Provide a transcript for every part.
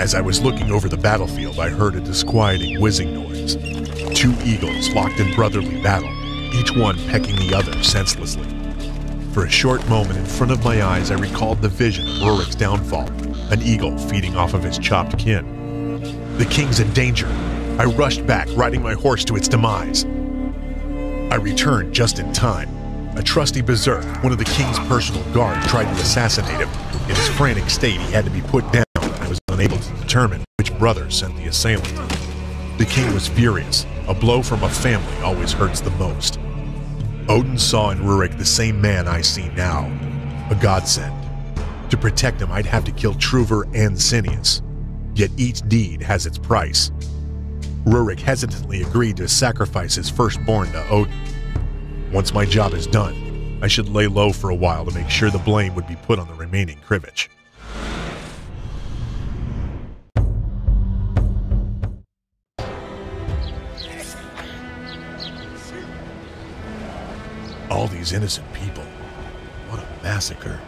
As I was looking over the battlefield, I heard a disquieting whizzing noise. Two eagles locked in brotherly battle, each one pecking the other senselessly. For a short moment in front of my eyes, I recalled the vision of Rurik's downfall, an eagle feeding off of his chopped kin. The king's in danger. I rushed back, riding my horse to its demise. I returned just in time. A trusty berserk, one of the king's personal guard, tried to assassinate him. In his frantic state, he had to be put down, and I was unable to determine which brother sent the assailant. The king was furious. A blow from a family always hurts the most. Odin saw in Rurik the same man I see now, a godsend. To protect him, I'd have to kill Truvor and Sineus. Yet each deed has its price. Rurik hesitantly agreed to sacrifice his firstborn to Odin. Once my job is done, I should lay low for a while to make sure the blame would be put on the remaining Krivich. All these innocent people. What a massacre.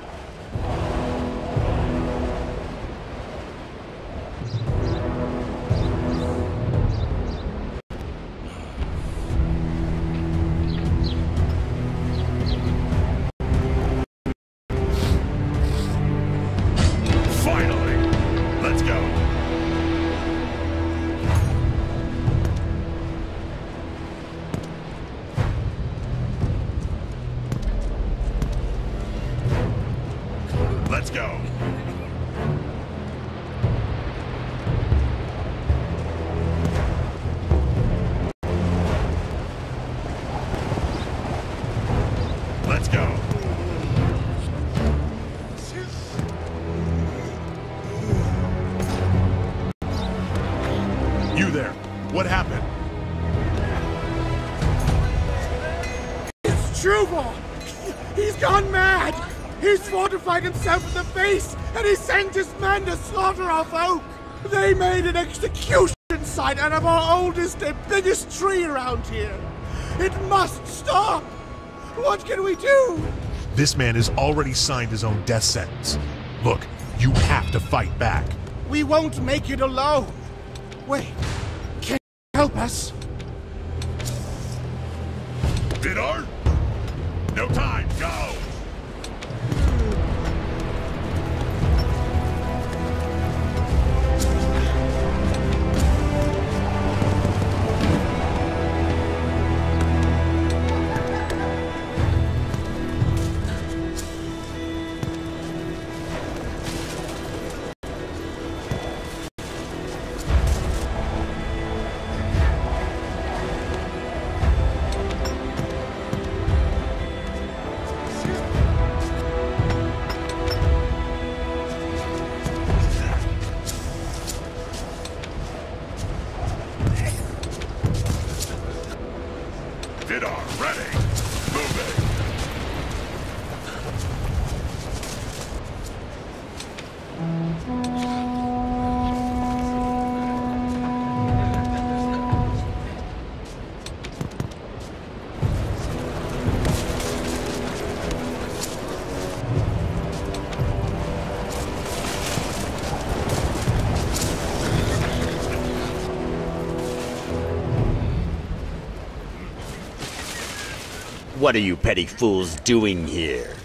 Himself in the face, and he sent his men to slaughter our folk. They made an execution site out of our oldest and biggest tree around here. It must stop. What can we do? This man has already signed his own death sentence. Look, you have to fight back. We won't make it alone. Wait, can you help us? Vidar? No time, go! What are you petty fools doing here?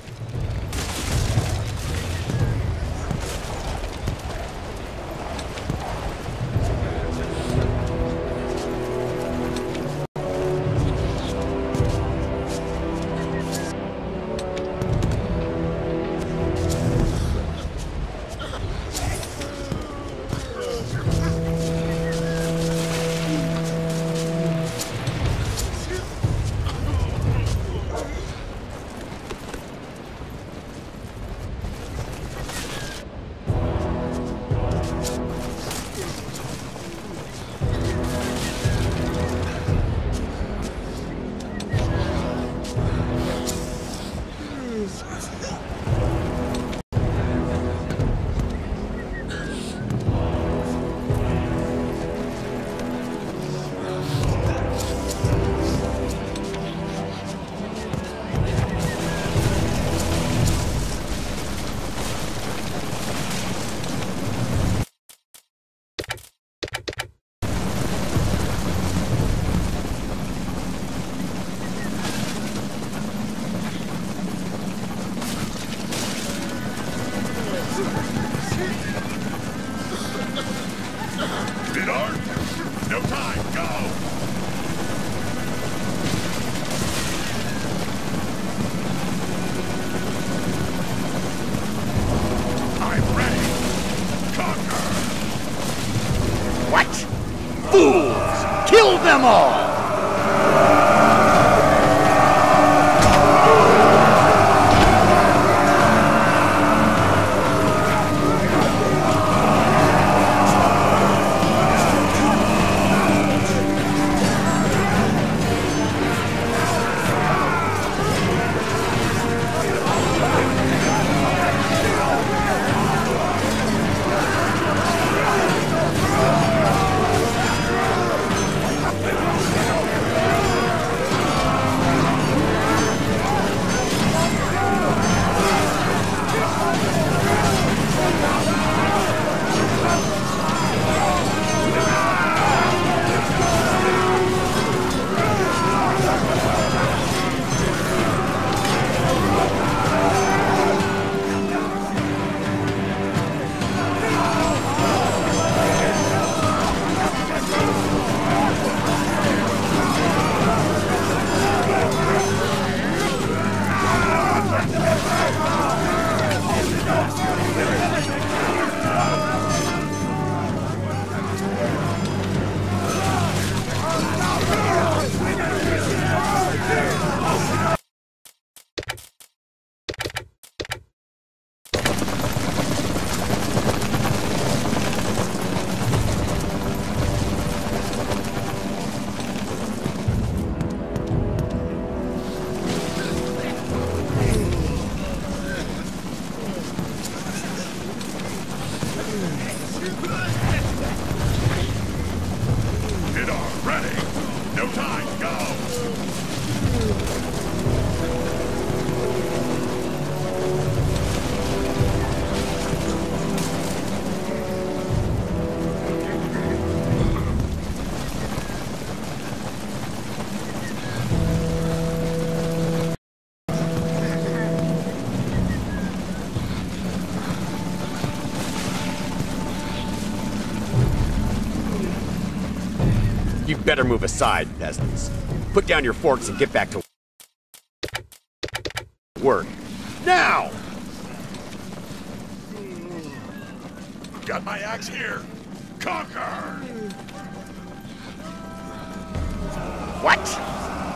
them all! Better move aside, peasants. Put down your forks and get back to work. Now! Got my axe here. Conquer! What?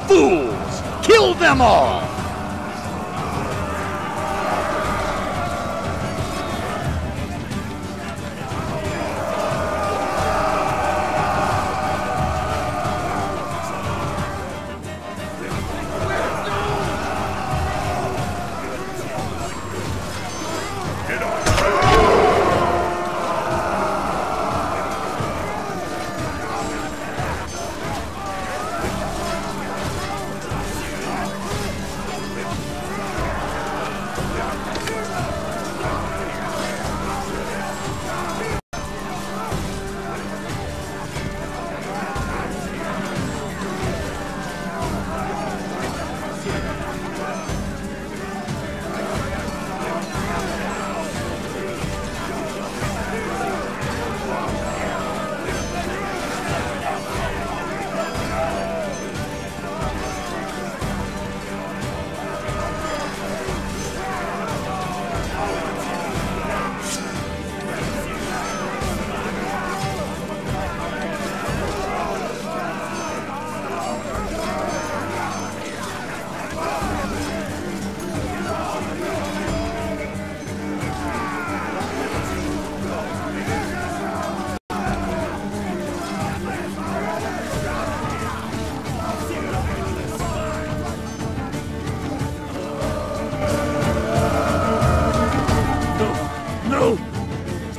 Fools! Kill them all!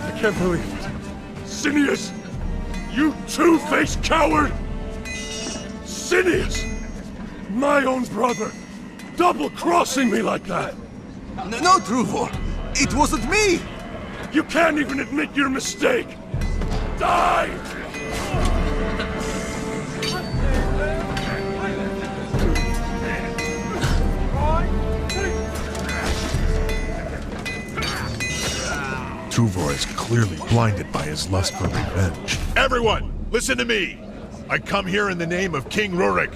I can't believe it. Sineus! You two-faced coward! Sineus! My own brother! Double-crossing me like that! No, Truvor! It wasn't me! You can't even admit your mistake! Die! Truvor is clearly blinded by his lust for revenge. Everyone, listen to me! I come here in the name of King Rurik.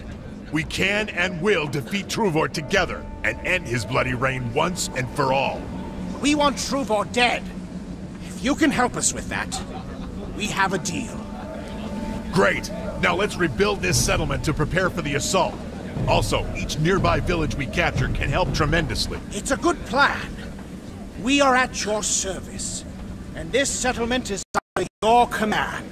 We can and will defeat Truvor together and end his bloody reign once and for all. We want Truvor dead. If you can help us with that, we have a deal. Great! Now let's rebuild this settlement to prepare for the assault. Also, each nearby village we capture can help tremendously. It's a good plan. We are at your service, and this settlement is under your command.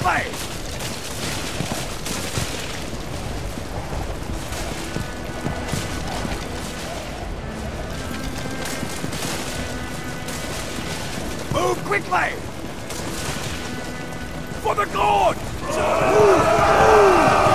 place! Move quickly! For the gold!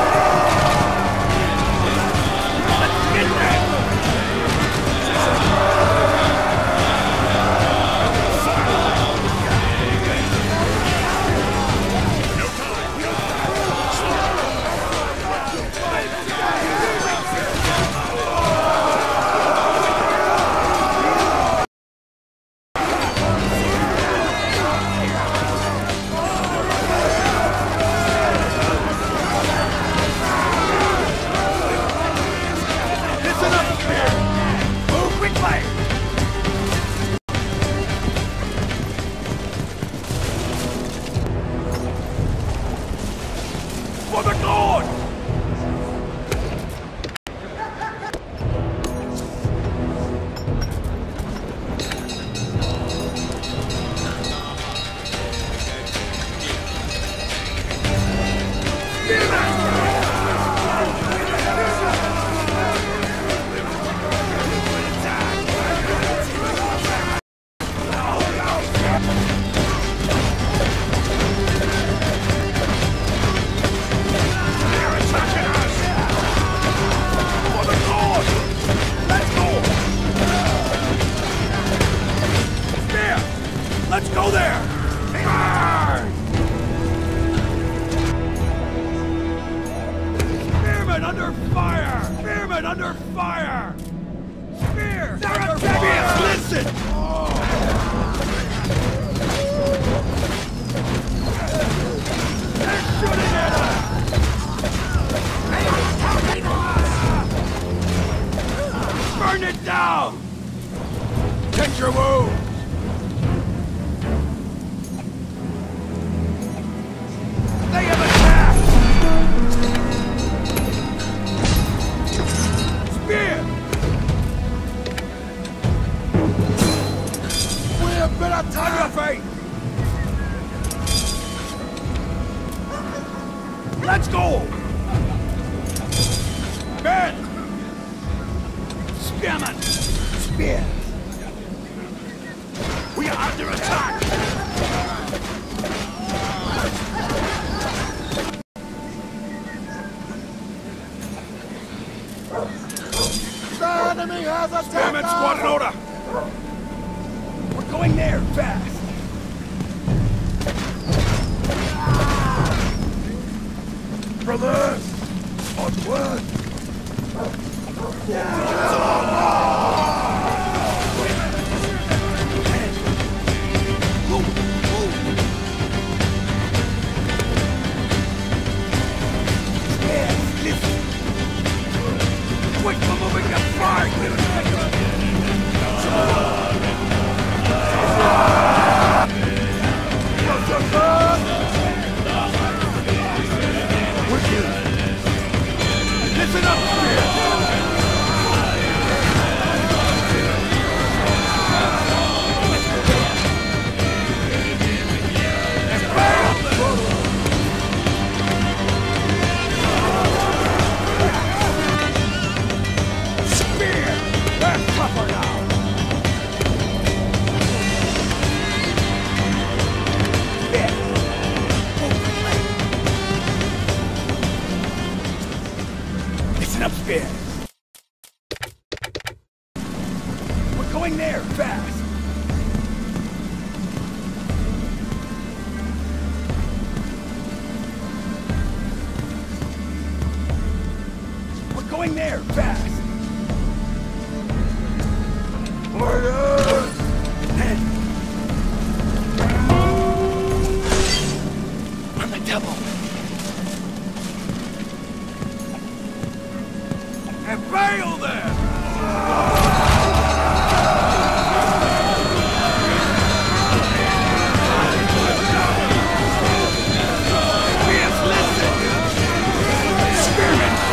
Spearman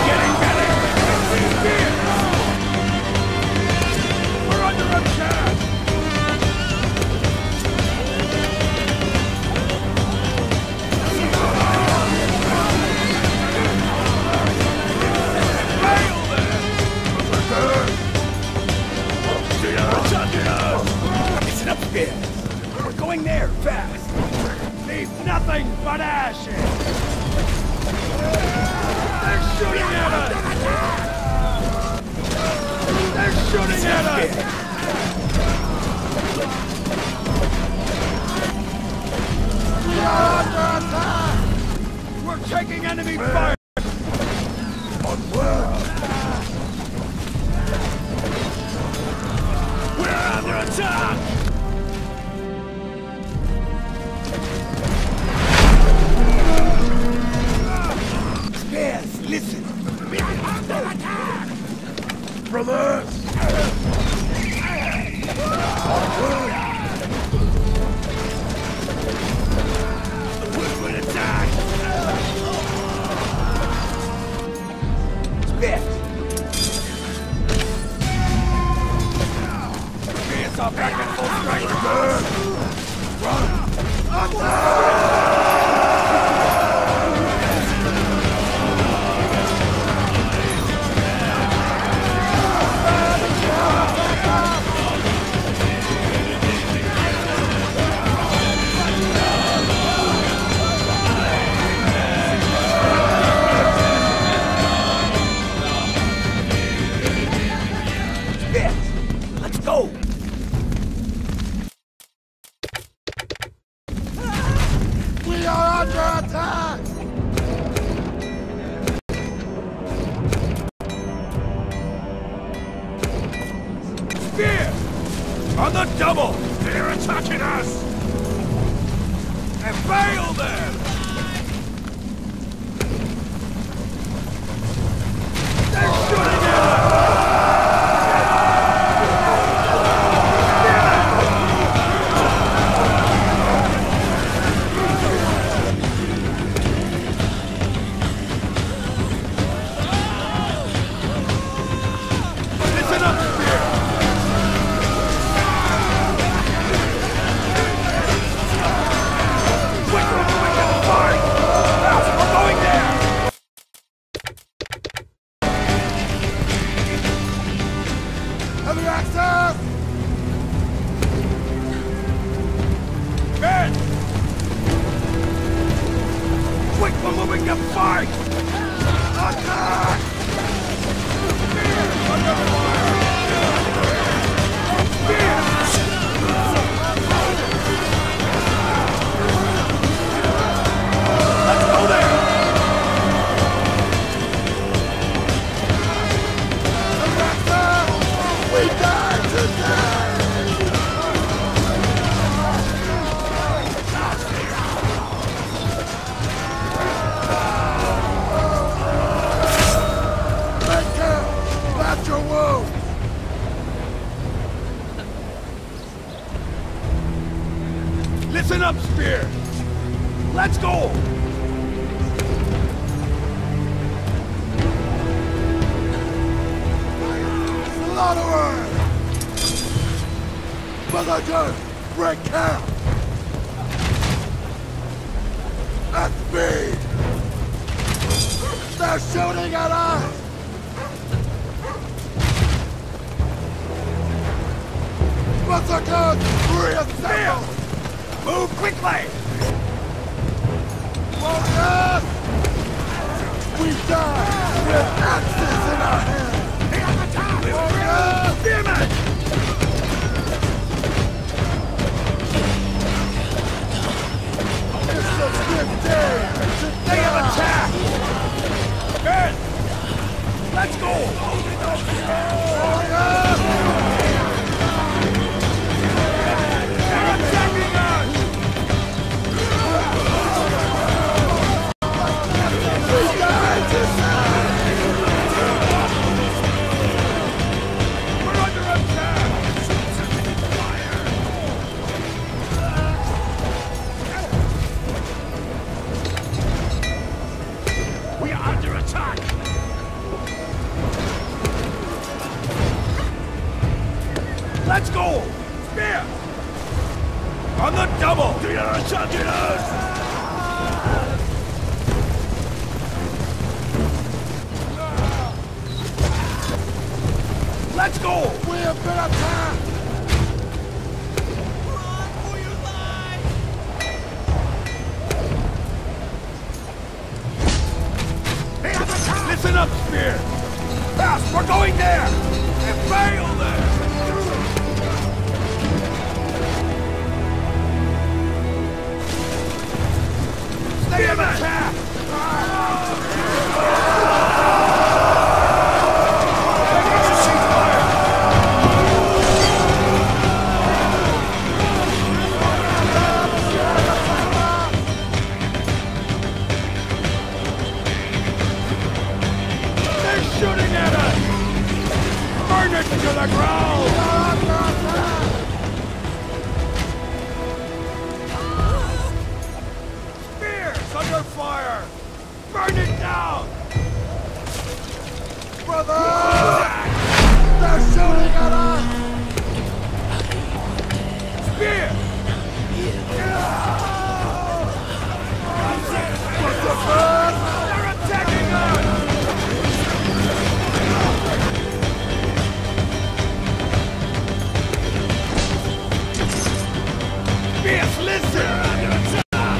getting better! here. We're going there, fast. Leave nothing but ashes. They're shooting at us. They're shooting at us. We're taking enemy fire. Let's go! We have been attacked! fear! What the fuck? They're attacking us! Fierce, listen! They're under attack!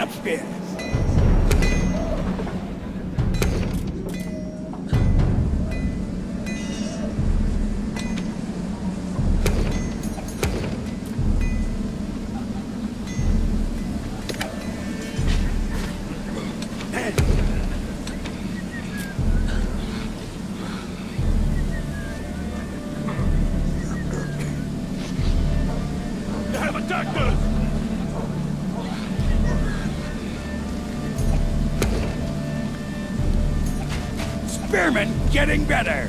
upstairs. Spearman getting better.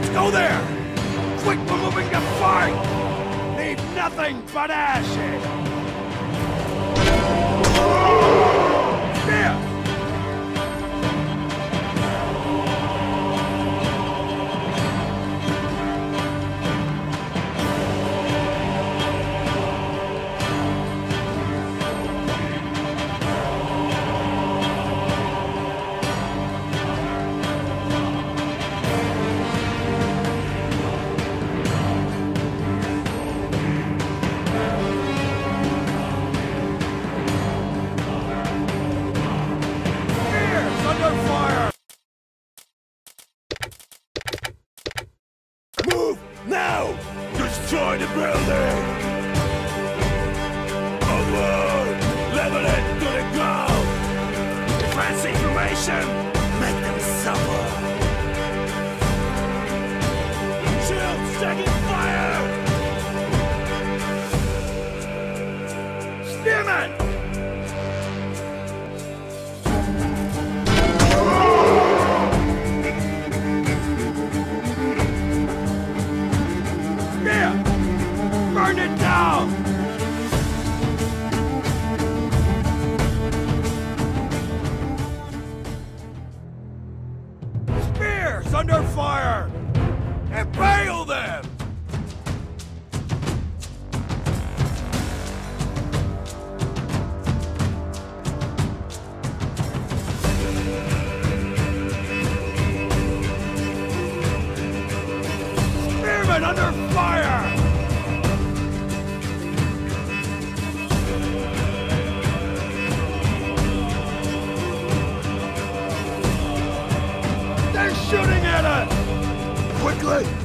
Let's go there! Quick moving to fight! Leave nothing but ashes! There! Shooting at us! Quickly!